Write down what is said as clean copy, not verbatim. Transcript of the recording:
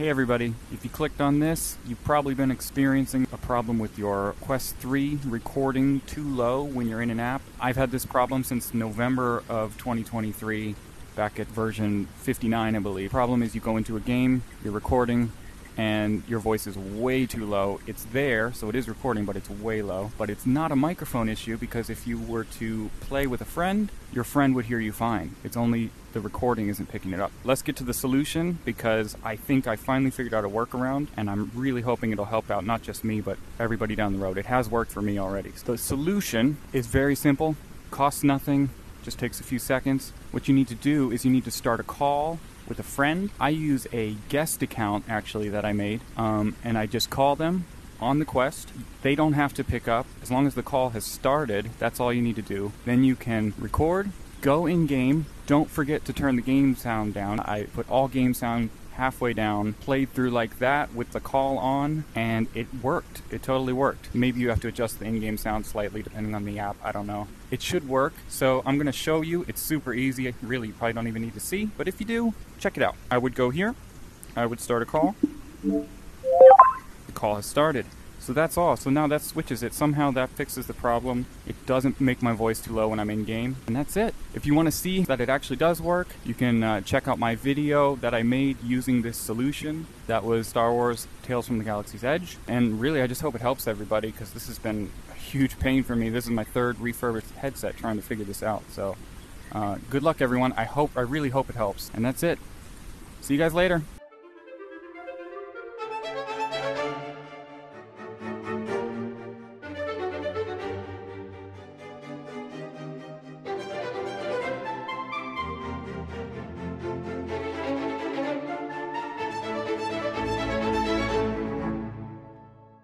Hey everybody, if you clicked on this, you've probably been experiencing a problem with your Quest 3 recording too low when you're in an app. I've had this problem since November of 2023, back at version 59, I believe. The problem is you go into a game, you're recording, and your voice is way too low. It's there, so it is recording, but it's way low. But it's not a microphone issue, because if you were to play with a friend, your friend would hear you fine. It's only the recording isn't picking it up. Let's get to the solution, because I think I finally figured out a workaround, and I'm really hoping it'll help out not just me, but everybody down the road. It has worked for me already. So the solution is very simple, costs nothing, just takes a few seconds. What you need to do is you need to start a call with a friend. I use a guest account, actually, that I made, and I just call them on the Quest. They don't have to pick up. As long as the call has started, that's all you need to do. Then you can record, go in game. Don't forget to turn the game sound down. I put all game sound halfway down, played through like that with the call on, and it worked. It totally worked. Maybe you have to adjust the in-game sound slightly depending on the app, I don't know. It should work, so I'm gonna show you. It's super easy, really, you probably don't even need to see, but if you do, check it out. I would go here, I would start a call. The call has started. So that's all. So now that switches it. Somehow that fixes the problem. It doesn't make my voice too low when I'm in game. And that's it. If you want to see that it actually does work, you can check out my video that I made using this solution. That was Star Wars: Tales from the Galaxy's Edge. And really, I just hope it helps everybody, because this has been a huge pain for me. This is my third refurbished headset trying to figure this out. So good luck, everyone. I really hope it helps. And that's it. See you guys later.